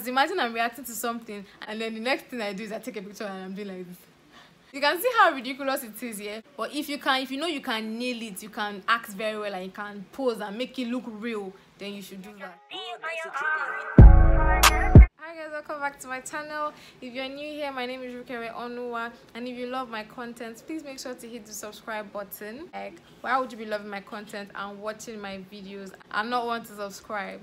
Because imagine I'm reacting to something and then the next thing I do is I take a picture and I'm doing like this. You can see how ridiculous it is, yeah? But if you know you can nail it, you can act very well and you can pose and make it look real, then you should do that. Hi guys, welcome back to my channel. If you're new here, my name is Rukie Onuwa, and if you love my content, please make sure to hit the subscribe button. Like, why would you be loving my content and watching my videos and not want to subscribe?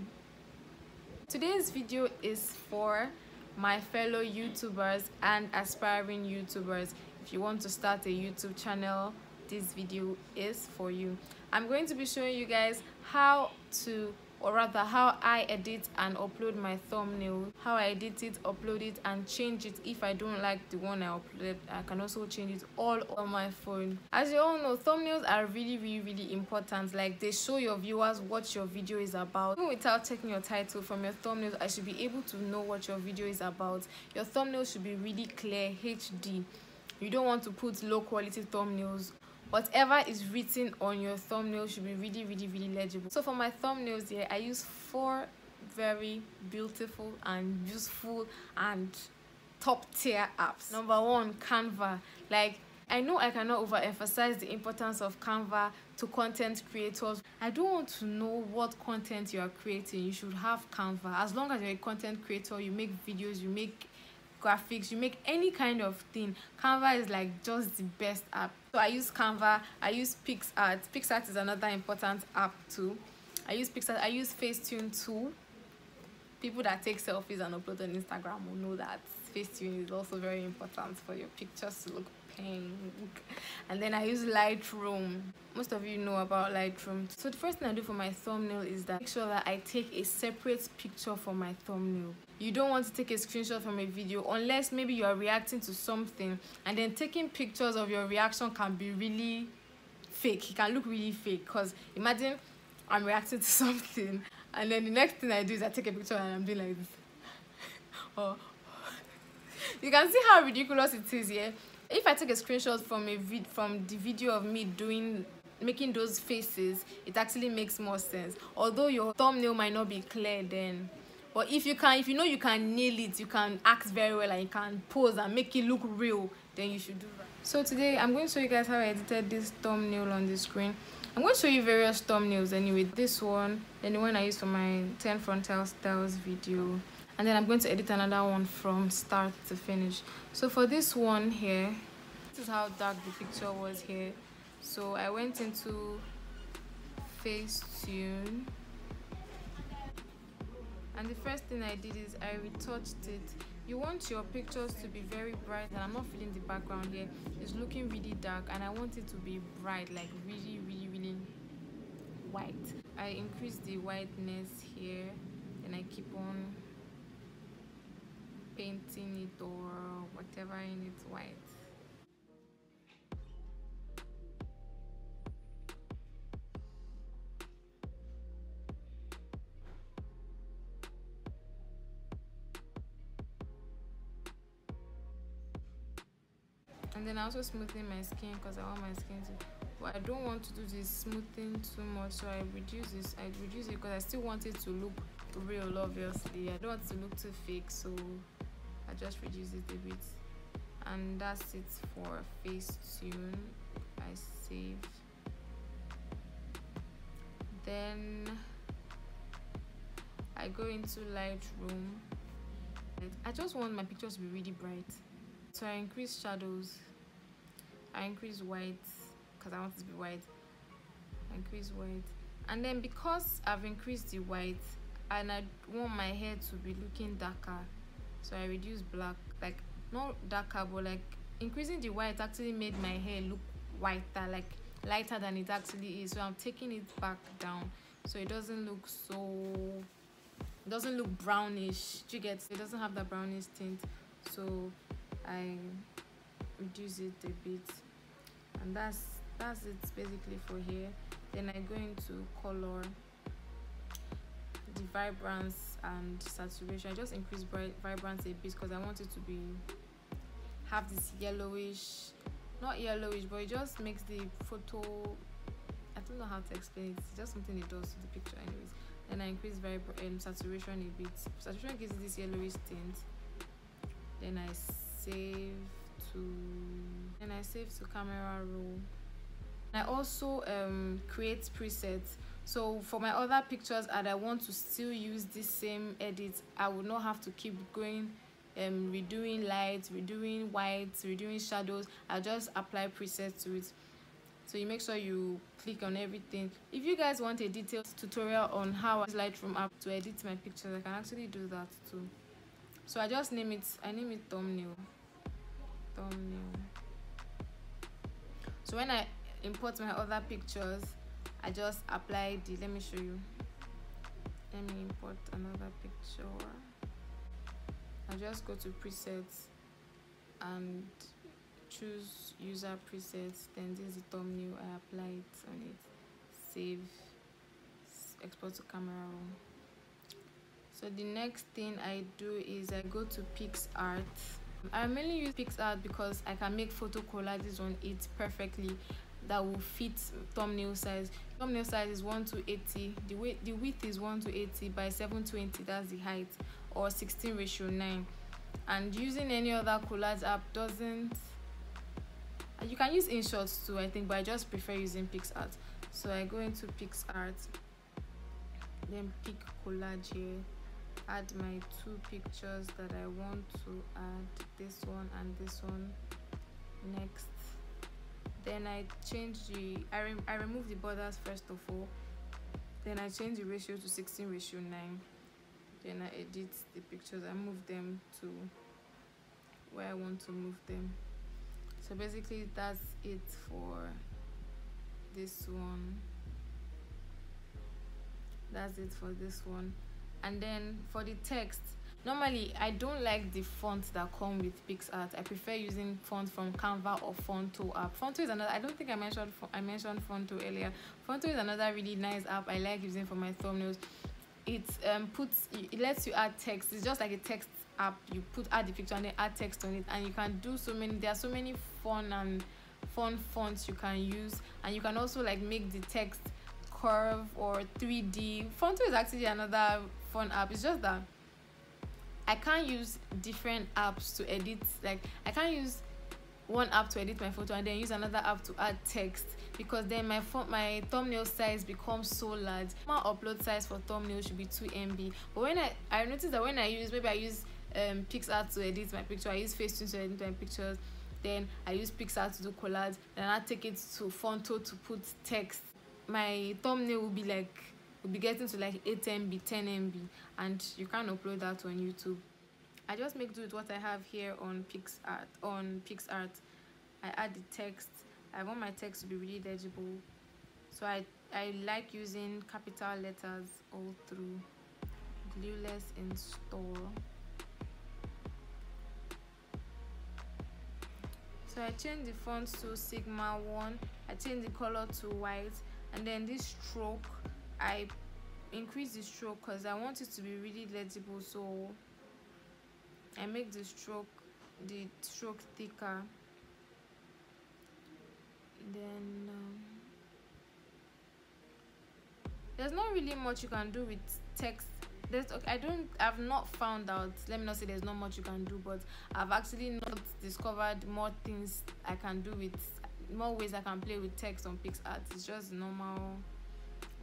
Today's video is for my fellow YouTubers and aspiring YouTubers. If you want to start a YouTube channel, this video is for you. I'm going to be showing you guys how I edit and upload my thumbnail, how I edit it, upload it, and change it. If I don't like the one I uploaded, I can also change it all on my phone. As you all know, thumbnails are really important. Like, they show your viewers what your video is about. Even without checking your title from your thumbnails, I should be able to know what your video is about. Your thumbnail should be really clear, HD. You don't want to put low quality thumbnails. Whatever is written on your thumbnail should be really legible. So for my thumbnails here, I use 4 very beautiful and useful and top-tier apps. Number 1, Canva. Like, I know I cannot overemphasize the importance of Canva to content creators. I don't want to know what content you are creating. You should have Canva. As long as you're a content creator, you make videos, you make graphics, you make any kind of thing, Canva is like just the best app. So I use Canva, I use PicsArt. PicsArt is another important app too. I use PicsArt, I use FaceTune too. People that take selfies and upload on Instagram will know that FaceTune is also very important for your pictures to look pink. And then I use Lightroom. Most of you know about Lightroom. So the first thing I do for my thumbnail is that make sure that I take a separate picture for my thumbnail. You don't want to take a screenshot from a video unless maybe you are reacting to something, and then taking pictures of your reaction can be really fake. It can look really fake, because imagine I'm reacting to something and then the next thing I do is I take a picture and I'm doing like this. Oh. You can see how ridiculous it is, yeah? If I take a screenshot from the video of me making those faces, it actually makes more sense. Although your thumbnail might not be clear then. But if you know you can nail it, you can act very well and you can pose and make it look real, then you should do that. So today I'm going to show you guys how I edited this thumbnail on the screen. I'm going to show you various thumbnails anyway. This one, then the one I used for my 10 frontal styles video. And then I'm going to edit another one from start to finish. So for this one here, this is how dark the picture was here. So I went into FaceTune. And the first thing I did is I retouched it. You want your pictures to be very bright, and I'm not feeling the background here. It's looking really dark, and I want it to be bright, like really white. I increase the whiteness here, and I keep on painting it or whatever in it white. And then I also smoothen my skin, because I want my skin to, but I don't want to do this smoothing too much, so I reduce it because I still want it to look real. Obviously I don't want it to look too fake, so I just reduce it a bit. And that's it for FaceTune. I save. Then I go into Lightroom. I just want my pictures to be really bright, so I increase shadows, I increase white, because I want it to be white. I increase white, and then because I've increased the white and I want my hair to be looking darker, so I reduce black. Like, not darker, but like increasing the white actually made my hair look whiter, like lighter than it actually is. So I'm taking it back down, so it doesn't look it doesn't look brownish. Do you get it? It doesn't have that brownish tint, so I reduce it a bit. And that's it basically for here. Then I go into color, the vibrance and saturation. I just increase vibrance a bit, because I want it to have this yellowish, not yellowish, but it just makes the photo, I don't know how to explain it, it's just something it does to the picture anyways. Then I increase saturation a bit. Saturation gives this yellowish tint. Then I save to camera roll. I also create presets. So for my other pictures and I want to still use this same edit, I would not have to keep going redoing lights, redoing whites, redoing shadows. I just apply presets to it. So you make sure you click on everything. If you guys want a detailed tutorial on how I use Lightroom app to edit my pictures, I can actually do that too. So I just name it, thumbnail. So when I import my other pictures, I just apply the, let me show you. Let me import another picture. I just go to presets and choose user presets, then this is the thumbnail, I apply it on it, save, export to camera roll. So the next thing I do is I go to PicsArt. I mainly use PicsArt because I can make photo collages on it perfectly that will fit thumbnail size. Thumbnail size is 1 to 80, the width is 1 to 80 by 720, that's the height, or 16:9. And using any other collage app doesn't, you can use InShots too, I think, but I just prefer using PicsArt. So I go into PicsArt, then pick collage here, add my two pictures that I want to add, this one and this one. Next, then I change the, I remove the borders first of all, then I change the ratio to 16:9. Then I edit the pictures, I move them to where I want to move them. So basically that's it for this one, that's it for this one. And then for the text, normally I don't like the fonts that come with PicsArt. I prefer using fonts from Canva or Phonto app. Phonto is another, I don't think I mentioned Phonto earlier. Phonto is another really nice app I like using for my thumbnails. It it lets you add text. It's just like a text app. You add the picture and then add text on it, and you can do so many. There are so many fun fonts you can use, and you can also like make the text curve or 3D. Phonto is actually another fun app. It's just that I can't use different apps to edit. Like I can't use one app to edit my photo and then use another app to add text, because then my thumbnail size becomes so large. My upload size for thumbnail should be 2 MB, but when I noticed that when I use, maybe I use PicsArt to edit my picture, I use FaceTune to edit my pictures, then I use PicsArt to do collage, and I take it to Phonto to put text, my thumbnail will be like, will be getting to like 8 MB, 10 MB, and you can't upload that on YouTube. I just make do with what I have here on PicsArt. I add the text. I want my text to be really legible, so I like using capital letters all through. Glueless install. So I change the font to Sigma 1. I change the color to white, and then this stroke, I increase the stroke because I want it to be really legible. So I make the stroke thicker. Then there's not really much you can do with text. I've not found out, let me not say there's not much you can do, but I've actually not discovered more things I can do with, more ways I can play with text on PicsArt. It's just normal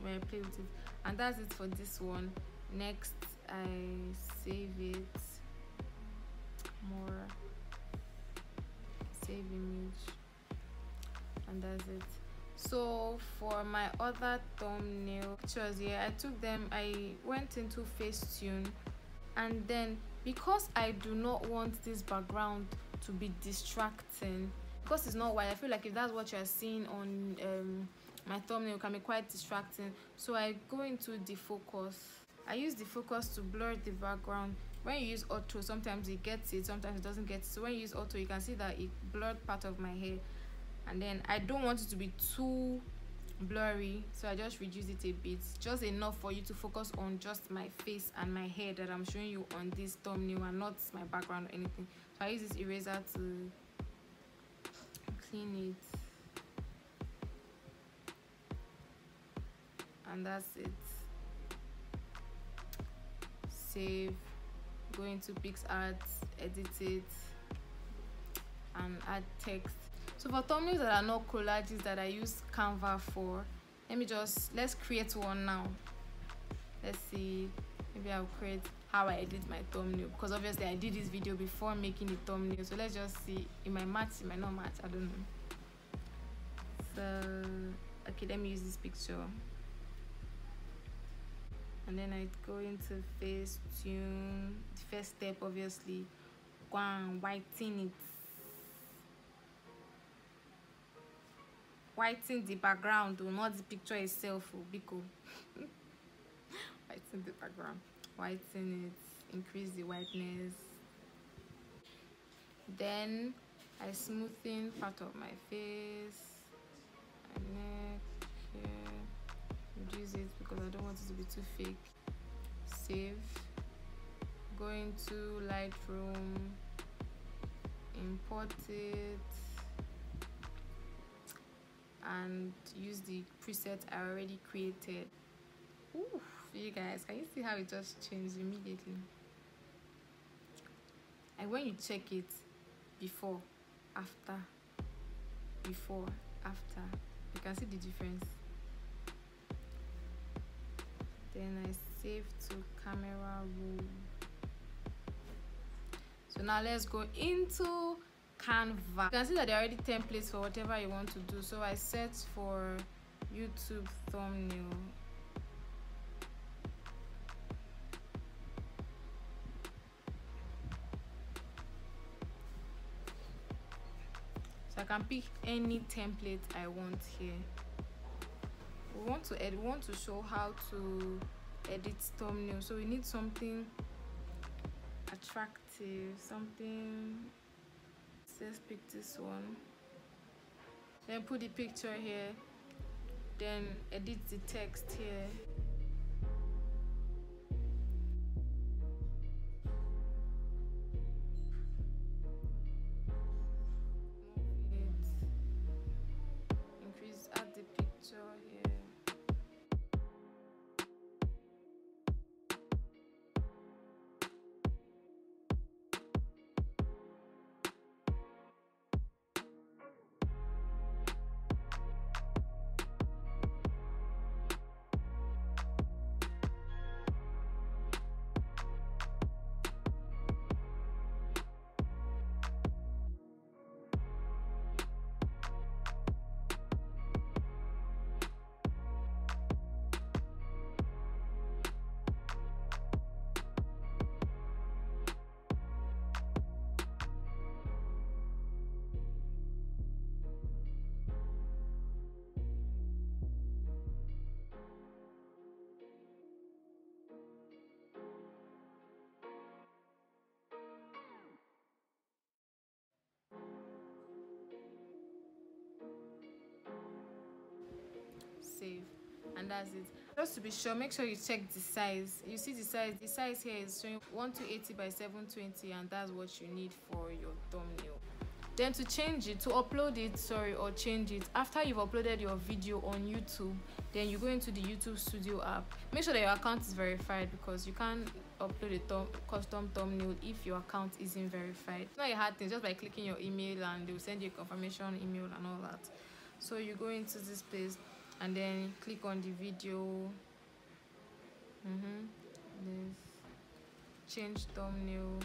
when I play with it. And that's it for this one. Next, I save it. More, save image, and that's it. So for my other thumbnail pictures here, I took them, I went into FaceTune, and then because I do not want this background to be distracting, because it's not white, I feel like if that's what you're seeing on my thumbnail, it can be quite distracting. So I go into the focus. I use the focus to blur the background. When you use auto, sometimes it gets it, sometimes it doesn't get it. So when you use auto, you can see that it blurred part of my hair, and then I don't want it to be too blurry, so I just reduce it a bit, just enough for you to focus on just my face and my hair that I'm showing you on this thumbnail and not my background or anything. So I use this eraser to clean it, and that's it. save, go into PicsArt, edit it, and add text. So for thumbnails that are not collages that I use Canva for, let's create one now. Let's see, maybe I'll create how I edit my thumbnail, because obviously I did this video before making the thumbnail. So let's just see, it might match, it might not match, I don't know. So okay, let me use this picture. And then I go into FaceTune. The first step, obviously, go and whiten it. Whiten the background, though, not the picture itself, because whiten the background. Whiten it, increase the whiteness. Then I smoothen part of my face, and neck, here. Reduce it because I don't want it to be too fake. Save. Go into Lightroom. Import it. And use the preset I already created. Ooh, you guys, can you see how it just changed immediately? And when you check it, before, after, before, after, you can see the difference. Then I save to camera roll. So now let's go into Canva. You can see that there are already templates for whatever you want to do. So I search for YouTube thumbnail. So I can pick any template I want here. We want to show how to edit thumbnail, so we need something attractive, something. Let's pick this one, then put the picture here, then edit the text here. And that's it. Just to be sure, make sure you check the size. You see the size. The size here is showing 1280 by 720, and that's what you need for your thumbnail. Then to change it, to upload it, sorry, or change it after you've uploaded your video on YouTube, then you go into the YouTube Studio app. Make sure that your account is verified, because you can't upload a custom thumbnail if your account isn't verified. Now you had things just by clicking your email and they'll send you a confirmation email and all that. So you go into this place and then click on the video. This change thumbnail,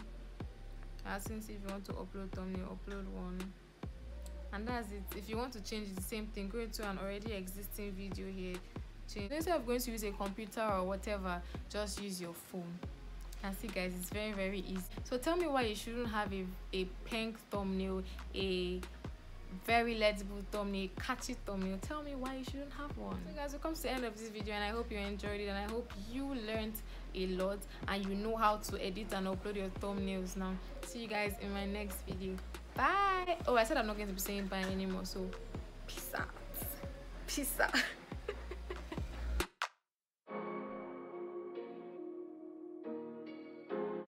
asking if you want to upload thumbnail, upload one, and that's it. If you want to change the same thing, go to an already existing video here, change. Instead of going to use a computer or whatever, just use your phone. And see guys, it's very, very easy. So tell me why you shouldn't have a pink thumbnail, a very legible thumbnail, catchy thumbnail. Tell me why you shouldn't have one. So guys, it comes to the end of this video, and I hope you enjoyed it, and I hope you learned a lot and you know how to edit and upload your thumbnails now. See you guys in my next video. Bye. Oh, I said I'm not going to be saying bye anymore, so peace out.